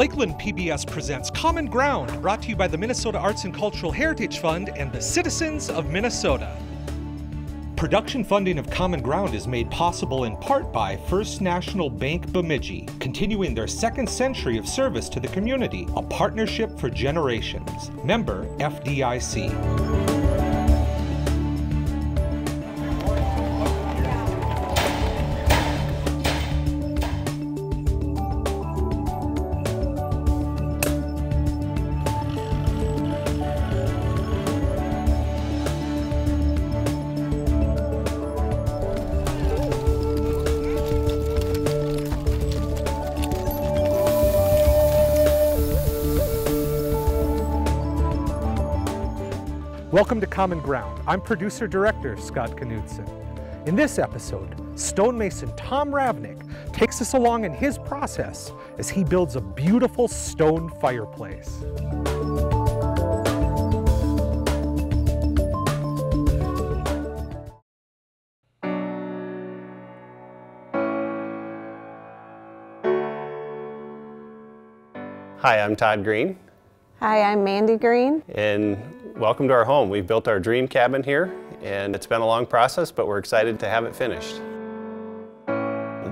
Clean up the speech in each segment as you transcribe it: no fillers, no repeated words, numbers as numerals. Lakeland PBS presents Common Ground, brought to you by the Minnesota Arts and Cultural Heritage Fund and the citizens of Minnesota. Production funding of Common Ground is made possible in part by First National Bank Bemidji, continuing their second century of service to the community, a partnership for generations. Member FDIC. Welcome to Common Ground. I'm producer-director Scott Knudsen. In this episode, stonemason Tom Ravnik takes us along in his process as he builds a beautiful stone fireplace. Hi, I'm Todd Green. Hi, I'm Mandy Green. And welcome to our home. We've built our dream cabin here, and it's been a long process, but we're excited to have it finished.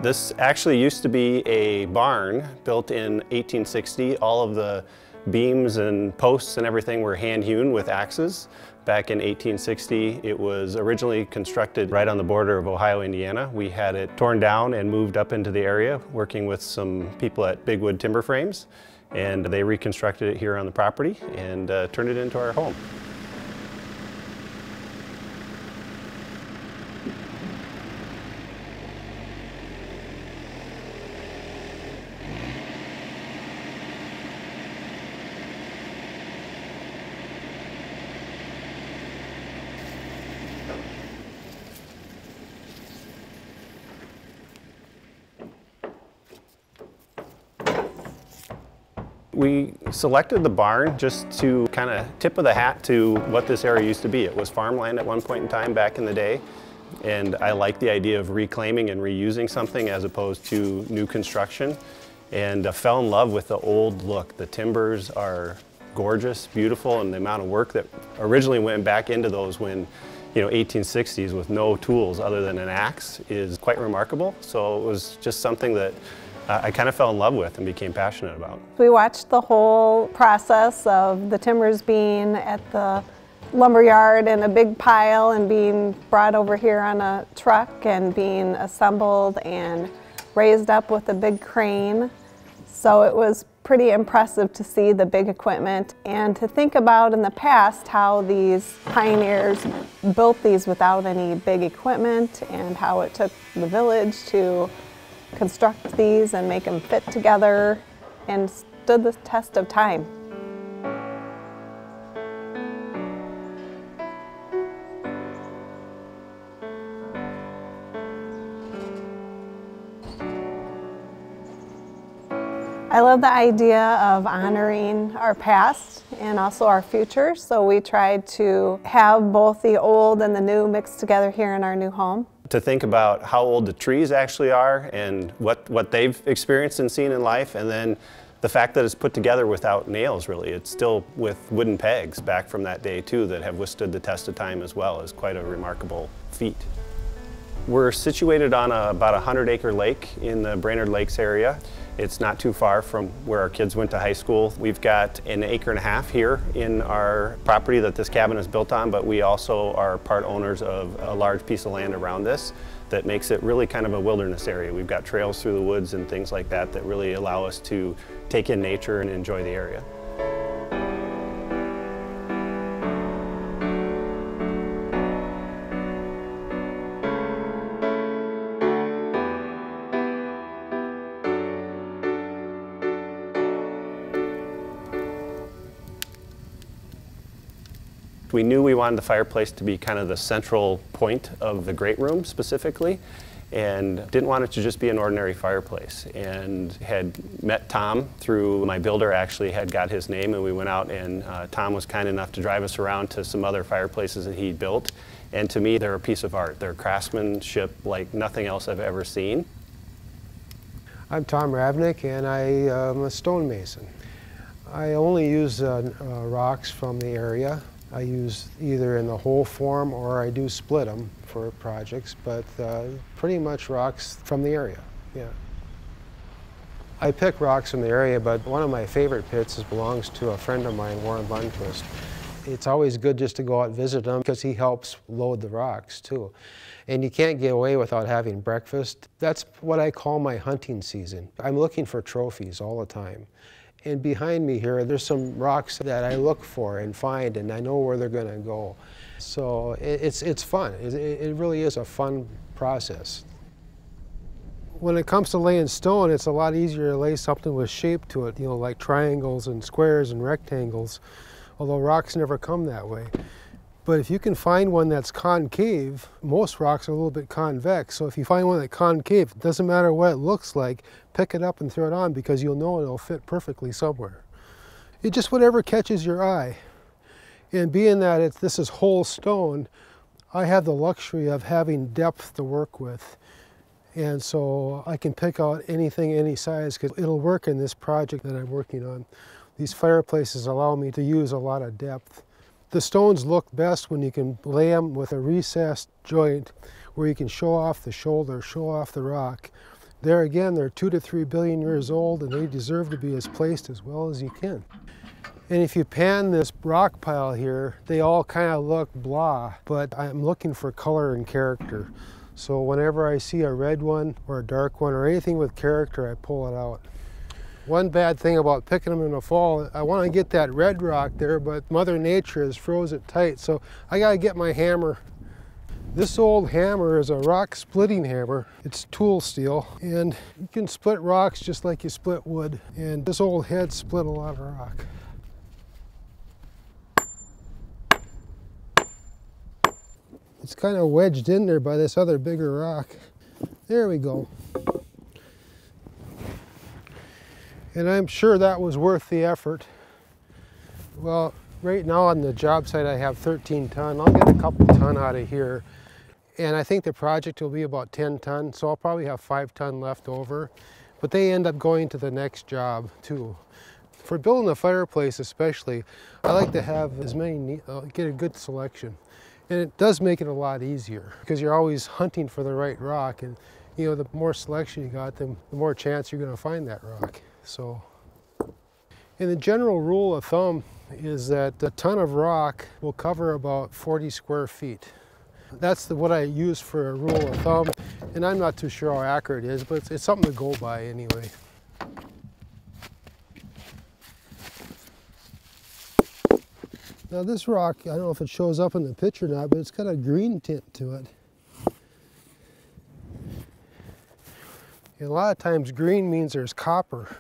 This actually used to be a barn built in 1860. All of the beams and posts and everything were hand-hewn with axes. Back in 1860, it was originally constructed right on the border of Ohio, Indiana. We had it torn down and moved up into the area, working with some people at Bigwood Timber Frames. And they reconstructed it here on the property and turned it into our home. We selected the barn just to kind of tip of the hat to what this area used to be. It was farmland at one point in time back in the day, and I like the idea of reclaiming and reusing something as opposed to new construction, and I fell in love with the old look. The timbers are gorgeous, beautiful, and the amount of work that originally went back into those when, you know, 1860s with no tools other than an axe is quite remarkable. So it was just something that I kind of fell in love with and became passionate about. We watched the whole process of the timbers being at the lumberyard in a big pile and being brought over here on a truck and being assembled and raised up with a big crane. So it was pretty impressive to see the big equipment and to think about in the past how these pioneers built these without any big equipment and how it took the village to construct these and make them fit together and stood the test of time. I love the idea of honoring our past and also our future, so we tried to have both the old and the new mixed together here in our new home. To think about how old the trees actually are and what they've experienced and seen in life, and then the fact that it's put together without nails really. It's still with wooden pegs back from that day too that have withstood the test of time as well, is quite a remarkable feat. We're situated on about 100-acre lake in the Brainerd Lakes area. It's not too far from where our kids went to high school. We've got 1.5 acres here in our property that this cabin is built on, but we also are part owners of a large piece of land around this that makes it really kind of a wilderness area. We've got trails through the woods and things like that that really allow us to take in nature and enjoy the area. We knew we wanted the fireplace to be kind of the central point of the great room specifically, and didn't want it to just be an ordinary fireplace, and had met Tom through my builder, actually had got his name, and we went out and Tom was kind enough to drive us around to some other fireplaces that he'd built, and to me they're a piece of art. They're craftsmanship like nothing else I've ever seen. I'm Tom Ravnik, and I am a stonemason. I only use rocks from the area. I use either in the whole form or I do split them for projects, but pretty much rocks from the area, yeah. I pick rocks from the area, but one of my favorite pits belongs to a friend of mine, Warren Bunquist. It's always good just to go out and visit him because he helps load the rocks too. And you can't get away without having breakfast. That's what I call my hunting season. I'm looking for trophies all the time. And behind me here, there's some rocks that I look for and find, and I know where they're going to go. So it's fun. It really is a fun process. When it comes to laying stone, it's a lot easier to lay something with shape to it, you know, like triangles and squares and rectangles, although rocks never come that way. But if you can find one that's concave, most rocks are a little bit convex, so if you find one that's concave, it doesn't matter what it looks like, pick it up and throw it on because you'll know it'll fit perfectly somewhere. It's just whatever catches your eye. And being that this is whole stone, I have the luxury of having depth to work with. And so I can pick out anything, any size, because it'll work in this project that I'm working on. These fireplaces allow me to use a lot of depth. The stones look best when you can lay them with a recessed joint where you can show off the shoulder, show off the rock. There again, they're 2 to 3 billion years old and they deserve to be as placed as well as you can. And if you pan this rock pile here, they all kind of look blah, but I'm looking for color and character. So whenever I see a red one or a dark one or anything with character, I pull it out. One bad thing about picking them in the fall, I want to get that red rock there, but Mother Nature has froze it tight, so I got to get my hammer. This old hammer is a rock splitting hammer. It's tool steel, and you can split rocks just like you split wood, and this old head split a lot of rock. It's kind of wedged in there by this other bigger rock. There we go. And I'm sure that was worth the effort. Well, right now on the job site I have 13 ton. I'll get a couple ton out of here. And I think the project will be about 10 ton, so I'll probably have 5 ton left over. But they end up going to the next job too. For building a fireplace especially, I like to have as many, get a good selection. And it does make it a lot easier because you're always hunting for the right rock, and you know, the more selection you got, the more chance you're going to find that rock. So, and the general rule of thumb is that a ton of rock will cover about 40 square feet. That's what I use for a rule of thumb, and I'm not too sure how accurate it is, but it's something to go by anyway. Now this rock, I don't know if it shows up in the picture or not, but it's got a green tint to it. And a lot of times green means there's copper.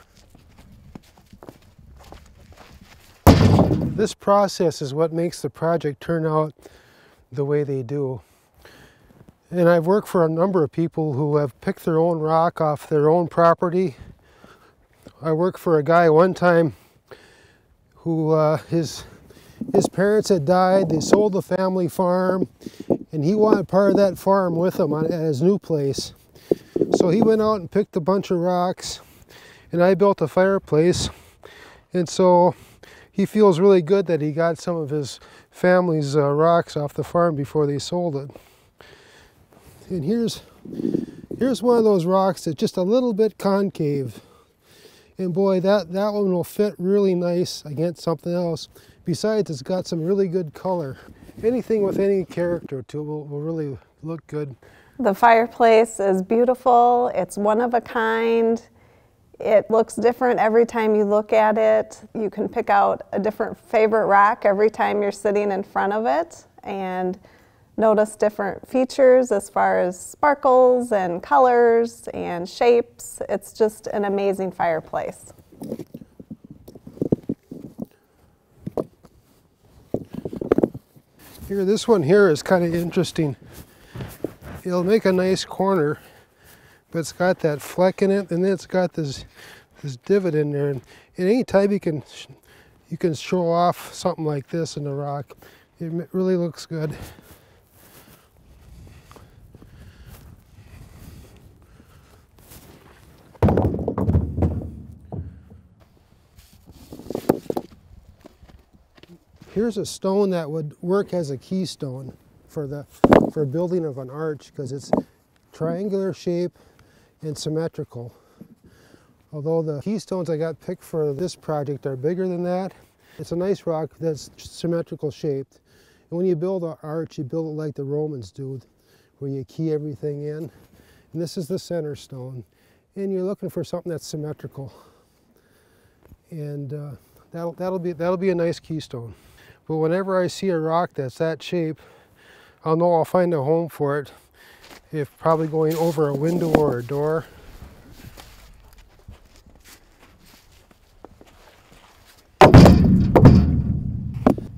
This process is what makes the project turn out the way they do. And I've worked for a number of people who have picked their own rock off their own property. I worked for a guy one time who his parents had died, they sold the family farm, and he wanted part of that farm with him at his new place. So he went out and picked a bunch of rocks, and I built a fireplace. And so he feels really good that he got some of his family's rocks off the farm before they sold it. And here's one of those rocks that's just a little bit concave. And boy, that one will fit really nice against something else. Besides, it's got some really good color. Anything with any character to it will really look good. The fireplace is beautiful. It's one of a kind. It looks different every time you look at it. You can pick out a different favorite rock every time you're sitting in front of it and notice different features as far as sparkles and colors and shapes. It's just an amazing fireplace. Here, this one here is kind of interesting. It'll make a nice corner, but it's got that fleck in it, and then it's got this divot in there. And any time you can show off something like this in the rock, it really looks good. Here's a stone that would work as a keystone for building of an arch because it's triangular shape and symmetrical. Although the keystones I got picked for this project are bigger than that, it's a nice rock that's symmetrical shaped. And when you build an arch, you build it like the Romans do, where you key everything in. And this is the center stone. And you're looking for something that's symmetrical. And that'll be a nice keystone. But whenever I see a rock that's that shape, I'll know I'll find a home for it, if probably going over a window or a door.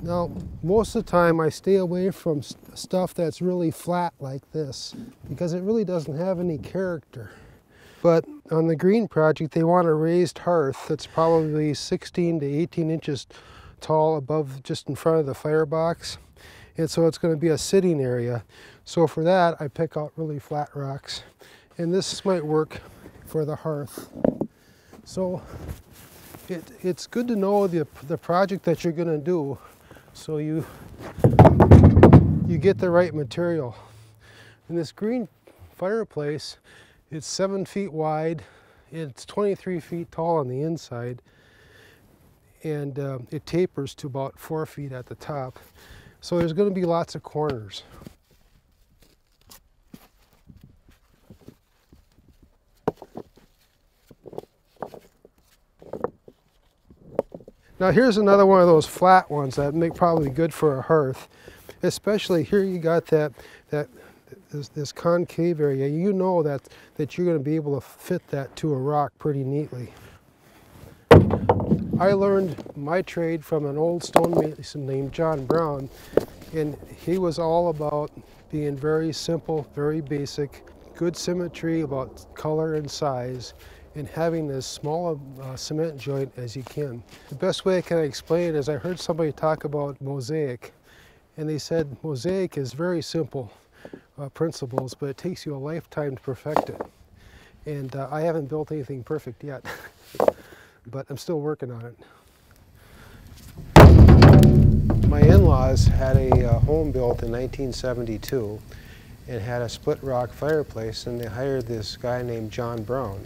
Now, most of the time I stay away from stuff that's really flat like this because it really doesn't have any character. But on the Green project, they want a raised hearth that's probably 16 to 18 inches tall above just in front of the firebox. And so it's going to be a sitting area. So for that, I pick out really flat rocks. And this might work for the hearth. So it's good to know the project that you're going to do so you get the right material. And this Green fireplace, it's 7 feet wide, it's 23 feet tall on the inside, and it tapers to about 4 feet at the top. So there's going to be lots of corners. Now here's another one of those flat ones that make probably good for a hearth, especially here you got this concave area. You know that you're going to be able to fit that to a rock pretty neatly. I learned my trade from an old stonemason named John Brown, and he was all about being very simple, very basic, good symmetry about color and size, and having as small a cement joint as you can. The best way I can explain it is I heard somebody talk about mosaic, and they said mosaic is very simple. Principles, but it takes you a lifetime to perfect it. And I haven't built anything perfect yet, but I'm still working on it. My in-laws had a home built in 1972 and had a split rock fireplace, and they hired this guy named John Brown.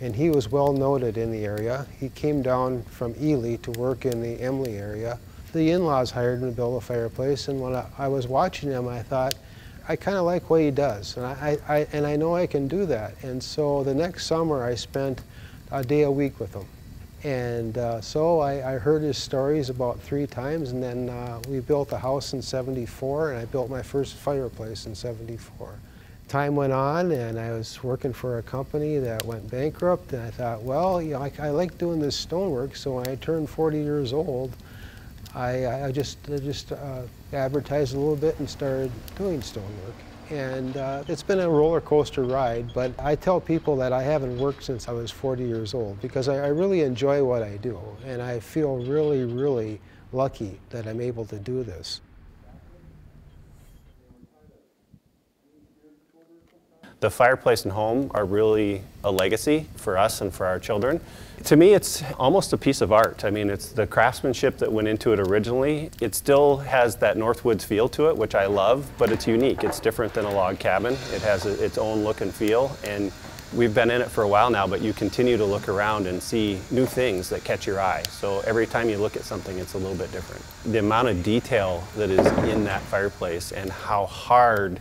And he was well noted in the area. He came down from Ely to work in the Emily area. The in-laws hired him to build a fireplace, and when I was watching him, I thought, I kind of like what he does, and I know I can do that. And so the next summer I spent a day a week with him. And so I heard his stories about 3 times, and then we built a house in 74, and I built my first fireplace in 74. Time went on, and I was working for a company that went bankrupt, and I thought, well, you know, I like doing this stonework, so when I turned 40 years old, I just advertised a little bit and started doing stonework. And it's been a roller coaster ride, but I tell people that I haven't worked since I was 40 years old because I really enjoy what I do, and I feel really, really lucky that I'm able to do this. The fireplace and home are really a legacy for us and for our children. To me, it's almost a piece of art. I mean, it's the craftsmanship that went into it originally. It still has that Northwoods feel to it, which I love, but it's unique. It's different than a log cabin. It has its own look and feel, and we've been in it for a while now, but you continue to look around and see new things that catch your eye. So every time you look at something, it's a little bit different. The amount of detail that is in that fireplace and how hard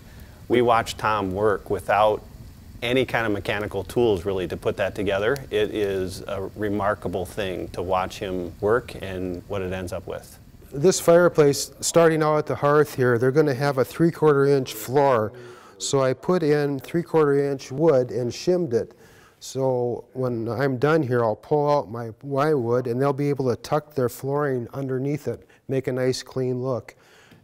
we watched Tom work without any kind of mechanical tools really to put that together. It is a remarkable thing to watch him work and what it ends up with. This fireplace, starting out at the hearth here, they're going to have a 3/4 inch floor. So I put in 3/4 inch wood and shimmed it. So when I'm done here, I'll pull out my plywood and they'll be able to tuck their flooring underneath it, make a nice clean look.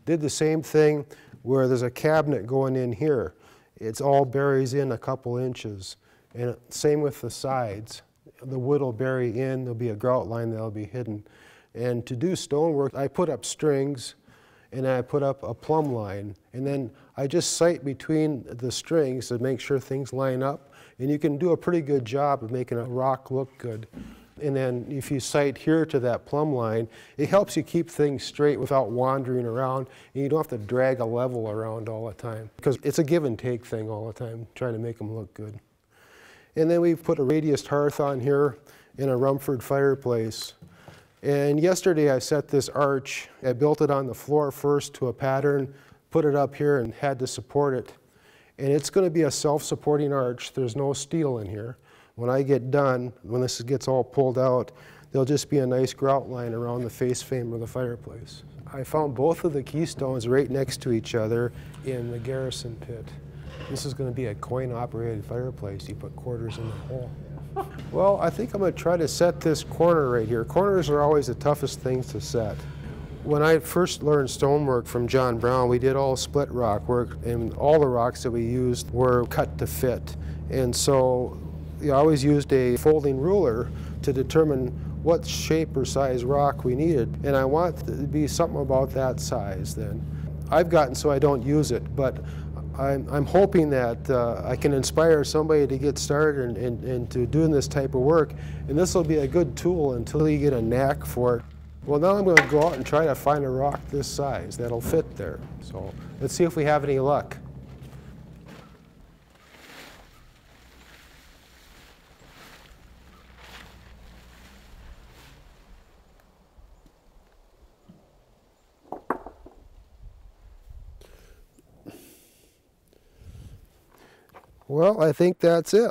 Did the same thing where there's a cabinet going in here. It's all buries in a couple inches. And same with the sides. The wood will bury in, there'll be a grout line that'll be hidden. And to do stonework, I put up strings and I put up a plumb line. And then I just sight between the strings to make sure things line up. And you can do a pretty good job of making a rock look good. And then if you sight here to that plumb line, it helps you keep things straight without wandering around, and you don't have to drag a level around all the time, because it's a give and take thing all the time, trying to make them look good. And then we've put a radiused hearth on here in a Rumford fireplace. And yesterday I set this arch. I built it on the floor first to a pattern, put it up here and had to support it. And it's going to be a self-supporting arch. There's no steel in here. When I get done, when this gets all pulled out, there'll just be a nice grout line around the face frame of the fireplace. I found both of the keystones right next to each other in the garrison pit. This is going to be a coin-operated fireplace. You put quarters in the hole. Well, I think I'm going to try to set this corner right here. Corners are always the toughest things to set. When I first learned stonework from John Brown, we did all split rock work, and all the rocks that we used were cut to fit. And so I always used a folding ruler to determine what shape or size rock we needed. And I want it to be something about that size then. I've gotten so I don't use it, but I'm hoping that I can inspire somebody to get started and to doing this type of work. And this will be a good tool until you get a knack for it. Well, now I'm going to go out and try to find a rock this size that'll fit there. So let's see if we have any luck. Well, I think that's it.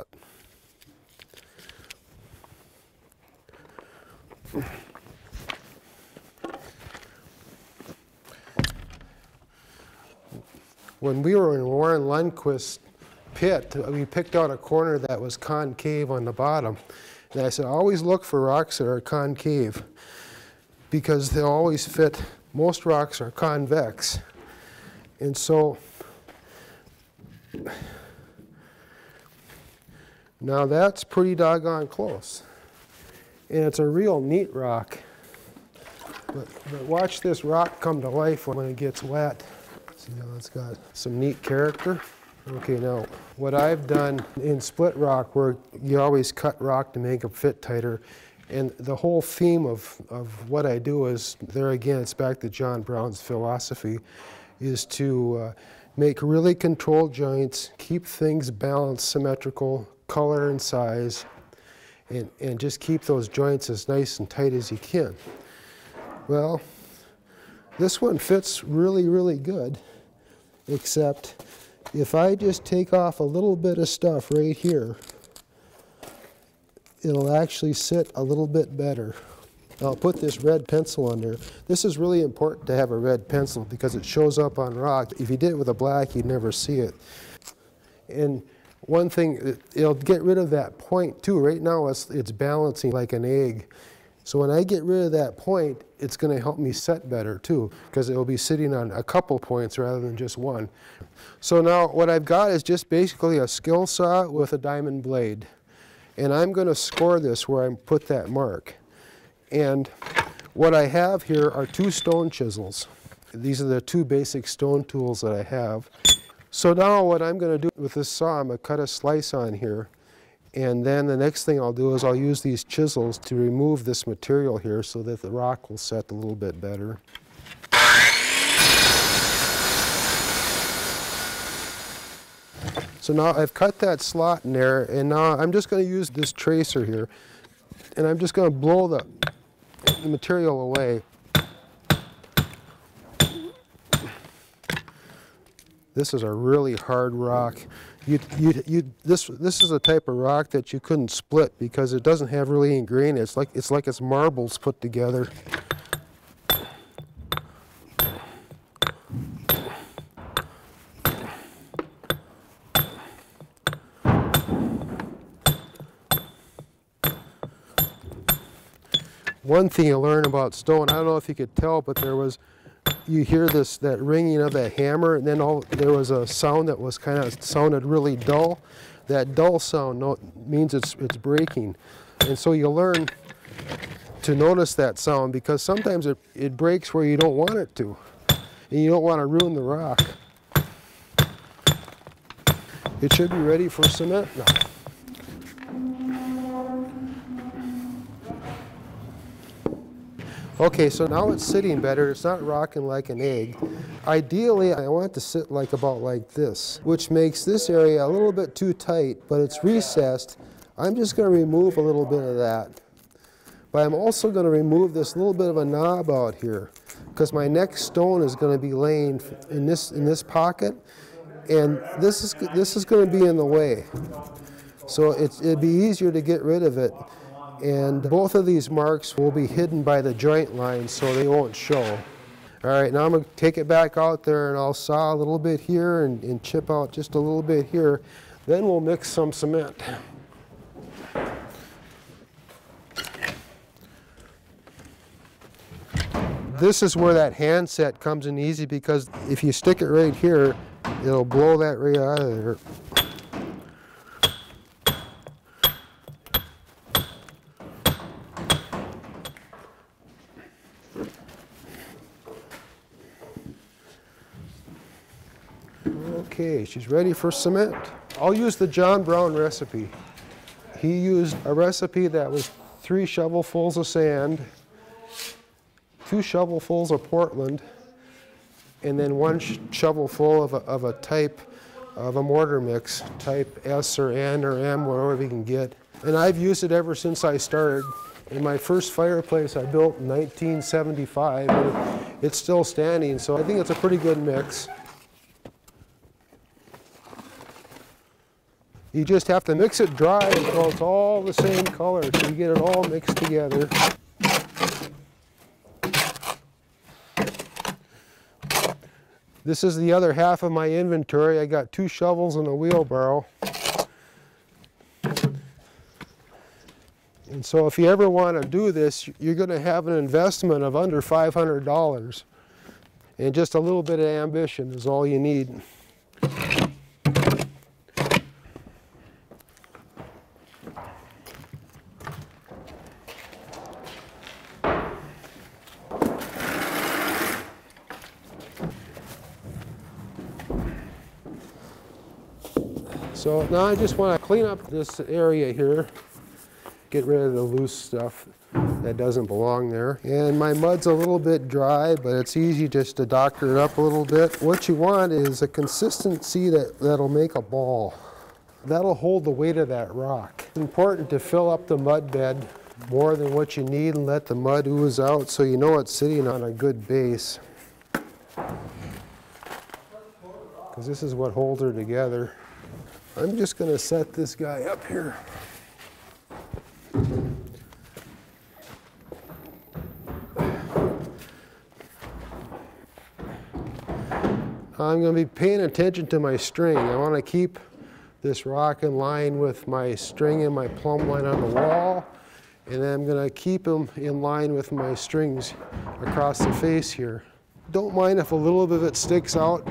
When we were in Warren Bunquist's pit, we picked out a corner that was concave on the bottom. And I said, always look for rocks that are concave, because they'll always fit. Most rocks are convex. And so, now that's pretty doggone close. And it's a real neat rock. But watch this rock come to life when it gets wet. See how it's got some neat character. Okay, now what I've done in split rock work, you always cut rock to make them fit tighter. And the whole theme of what I do is, there again, it's back to John Brown's philosophy, is to make really controlled joints, keep things balanced, symmetrical, color and size, and just keep those joints as nice and tight as you can. Well, this one fits really, really good, except if I just take off a little bit of stuff right here, it'll actually sit a little bit better. I'll put this red pencil on there. This is really important to have a red pencil because it shows up on rock. If you did it with a black, you'd never see it. And one thing, it'll get rid of that point too. Right now it's balancing like an egg. So when I get rid of that point, it's going to help me set better too, because it'll be sitting on a couple points rather than just one. So now what I've got is just basically a skill saw with a diamond blade. And I'm going to score this where I put that mark. And what I have here are two stone chisels. These are the two basic stone tools that I have. So now what I'm going to do with this saw, I'm going to cut a slice on here, and then the next thing I'll do is I'll use these chisels to remove this material here so that the rock will set a little bit better. So now I've cut that slot in there, and now I'm just going to use this tracer here, and I'm just going to blow the material away. This is a really hard rock. This is a type of rock that you couldn't split because it doesn't have really any grain. It's like marbles put together. One thing you learn about stone, I don't know if you could tell, but there was, you hear this, that ringing of that hammer, and then there was a sound that was kind of sounded really dull. That dull sound means it's breaking. And so you learn to notice that sound, because sometimes it breaks where you don't want it to, and you don't want to ruin the rock. It should be ready for cement now. Okay, so now it's sitting better. It's not rocking like an egg. Ideally, I want it to sit like about like this, which makes this area a little bit too tight, but it's recessed. I'm just going to remove a little bit of that. But I'm also going to remove this little bit of a knob out here, because my next stone is going to be laying in this pocket, and this is going to be in the way. So it'd be easier to get rid of it. And both of these marks will be hidden by the joint line, so they won't show. All right, now I'm going to take it back out there, and I'll saw a little bit here and chip out just a little bit here. Then we'll mix some cement. This is where that hand set comes in easy, because if you stick it right here, it'll blow that right out of there. Okay, she's ready for cement. I'll use the John Brown recipe. He used a recipe that was 3 shovelfuls of sand, 2 shovelfuls of Portland, and then 1 shovelful of a type of a mortar mix, type S or N or M, whatever we can get. And I've used it ever since I started. In my first fireplace I built in 1975, and it's still standing, so I think it's a pretty good mix. You just have to mix it dry until it's all the same color, so you get it all mixed together. This is the other half of my inventory. I got 2 shovels and a wheelbarrow. And so if you ever want to do this, you're going to have an investment of under $500. And just a little bit of ambition is all you need. So now I just want to clean up this area here, get rid of the loose stuff that doesn't belong there. And my mud's a little bit dry, but it's easy just to doctor it up a little bit. What you want is a consistency that'll make a ball. That'll hold the weight of that rock. It's important to fill up the mud bed more than what you need and let the mud ooze out so you know it's sitting on a good base. Because this is what holds her together. I'm just going to set this guy up here. I'm going to be paying attention to my string. I want to keep this rock in line with my string and my plumb line on the wall. And then I'm going to keep them in line with my strings across the face here. Don't mind if a little bit of it sticks out.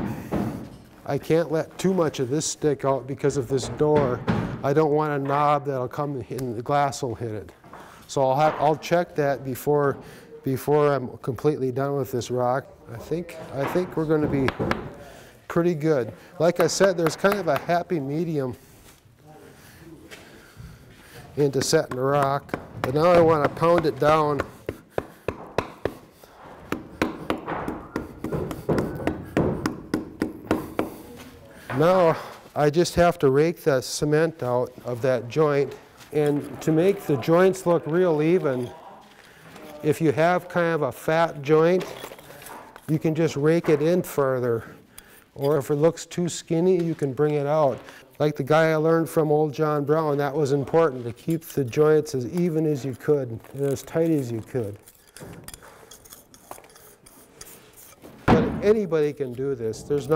I can't let too much of this stick out because of this door. I don't want a knob that'll come and the glass will hit it. So I'll check that before I'm completely done with this rock. I think we're going to be pretty good. Like I said, there's kind of a happy medium into setting the rock. But now I want to pound it down. Now I just have to rake the cement out of that joint, and to make the joints look real even, if you have kind of a fat joint, you can just rake it in further, or if it looks too skinny, you can bring it out. Like the guy I learned from, old John Brown, that was important, to keep the joints as even as you could and as tight as you could. But anybody can do this. There's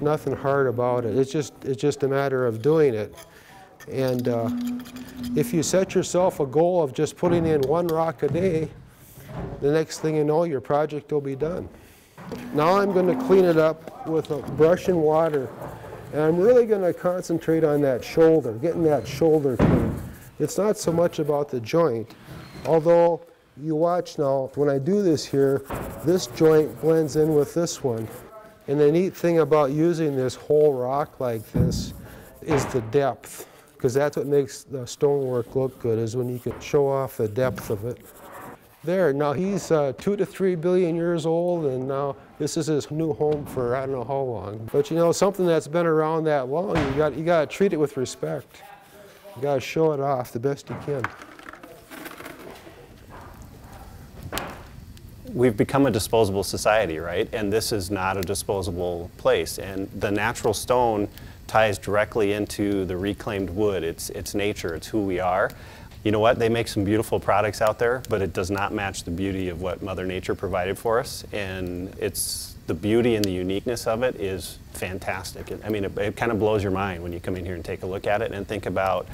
nothing hard about it. It's just a matter of doing it. And if you set yourself a goal of just putting in 1 rock a day, the next thing you know, your project will be done. Now I'm going to clean it up with a brush and water. And I'm really going to concentrate on that shoulder, getting that shoulder clean. It's not so much about the joint, although you watch now, when I do this here, this joint blends in with this one. And the neat thing about using this whole rock like this is the depth, because that's what makes the stonework look good, is when you can show off the depth of it. there. Now he's 2 to 3 billion years old, and now this is his new home for I don't know how long. But you know, something that's been around that long, you got to treat it with respect. You got to show it off the best you can. We've become a disposable society, right? And this is not a disposable place. And the natural stone ties directly into the reclaimed wood. It's nature, it's who we are. You know what, they make some beautiful products out there, but it does not match the beauty of what Mother Nature provided for us. And it's the beauty and the uniqueness of it is fantastic. I mean, it kind of blows your mind when you come in here and take a look at it and think about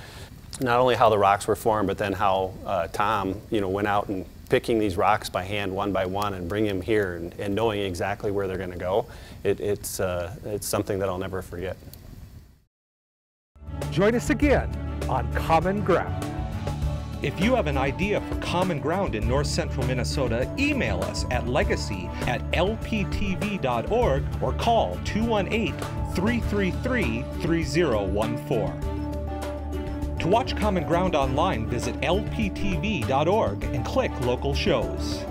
not only how the rocks were formed, but then how Tom, you know, went out and picking these rocks by hand one by one and bring them here and knowing exactly where they're going to go. It's something that I'll never forget. Join us again on Common Ground. If you have an idea for Common Ground in north central Minnesota, email us at legacy@lptv.org or call 218-333-3014. To watch Common Ground online, visit lptv.org and click Local Shows.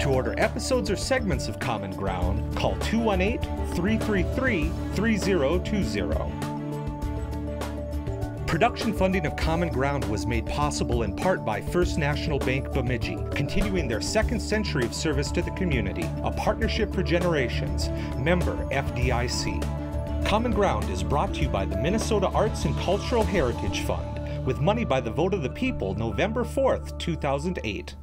To order episodes or segments of Common Ground, call 218-333-3020. Production funding of Common Ground was made possible in part by First National Bank Bemidji, continuing their second century of service to the community, a partnership for generations, member FDIC. Common Ground is brought to you by the Minnesota Arts and Cultural Heritage Fund, with money by the vote of the people November 4th, 2008.